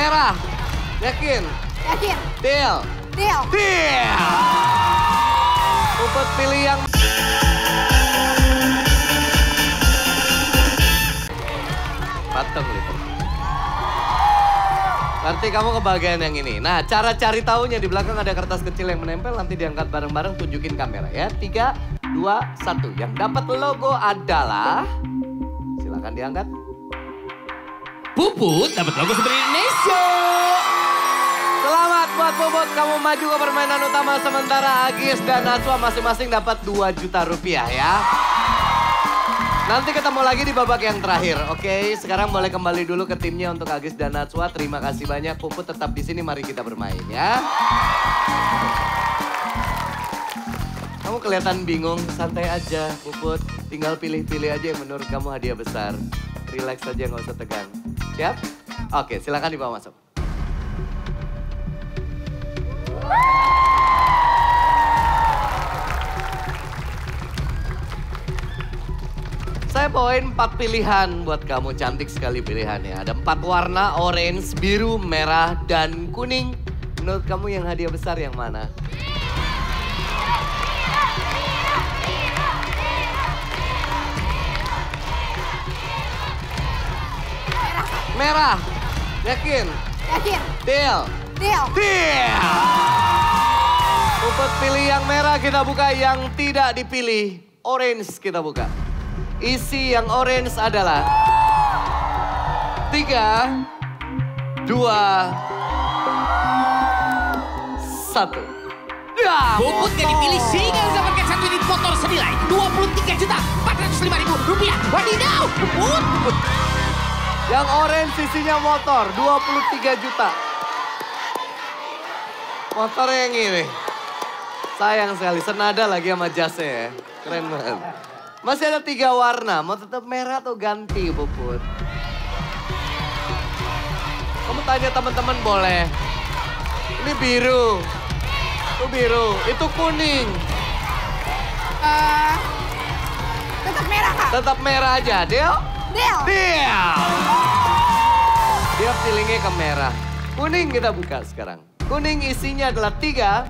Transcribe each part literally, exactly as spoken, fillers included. Merah. Yakin? Yakin. Deal. Deal. Deal. Puput pilih yang... Pateng gitu. Nanti kamu ke bagian yang ini. Nah, cara cari tahunya di belakang ada kertas kecil yang menempel. Nanti diangkat bareng-bareng, tunjukin kamera ya. Tiga, dua, satu. Yang dapat logo adalah... Silakan diangkat. Puput dapat logo seperti Indonesia. Selamat buat Puput. Kamu maju ke permainan utama. Sementara Agis dan Aswa masing-masing dapat dua juta rupiah ya. Nanti ketemu lagi di babak yang terakhir, oke? Okay? Sekarang boleh kembali dulu ke timnya untuk Agis dan Natswa. Terima kasih banyak, Puput tetap di sini. Mari kita bermain ya. Kamu kelihatan bingung, santai aja, Puput. Tinggal pilih-pilih aja yang menurut kamu hadiah besar. Relax aja, nggak usah tegang. Siap? Oke, okay, silakan dibawa masuk. Saya bawain empat pilihan buat kamu, cantik sekali pilihannya. Ada empat warna, orange, biru, merah, dan kuning. Menurut kamu yang hadiah besar yang mana? Merah. Merah. Yakin? Yakin. Deal. Deal. Deal. Puput pilih yang merah, kita buka. Yang tidak dipilih, orange kita buka. Isi yang orange adalah tiga, dua, satu. Puput yang dipilih sehingga mendapatkan satu unit motor senilai dua puluh tiga juta empat ratus lima ribu rupiah. Wadidaw, Puput. Yang orange isinya motor dua puluh tiga juta. Motor yang ini. Sayang sekali, senada lagi sama jasnya ya. Keren banget. Masih ada tiga warna, mau tetap merah atau ganti, Puput? Kamu tanya teman-teman boleh. Ini biru, itu biru, itu kuning. Uh, tetap merah, Kak. Tetap merah aja, deal? Deal. Deal. Dia feelingnya ke merah. Kuning kita buka sekarang. Kuning isinya adalah tiga.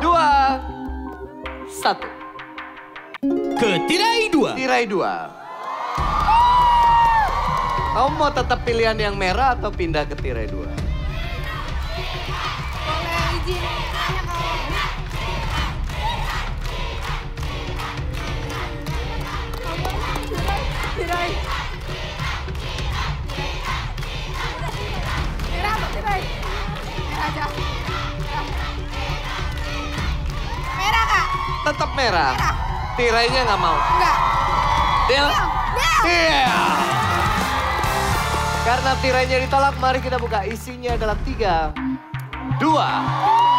Dua. Satu. Ke tirai dua. Tirai dua. Kamu mau tetap pilihan yang merah atau pindah ke tirai dua? Boleh izin tanya kalau... Tirai. Merah atau tirai? Merah aja. Merah, Kak. Tetap merah. Merah. Tirainya nggak mau. Enggak. Deal? Deal. Deal. Karena tirainya ditolak, mari kita buka. Isinya adalah tiga, dua.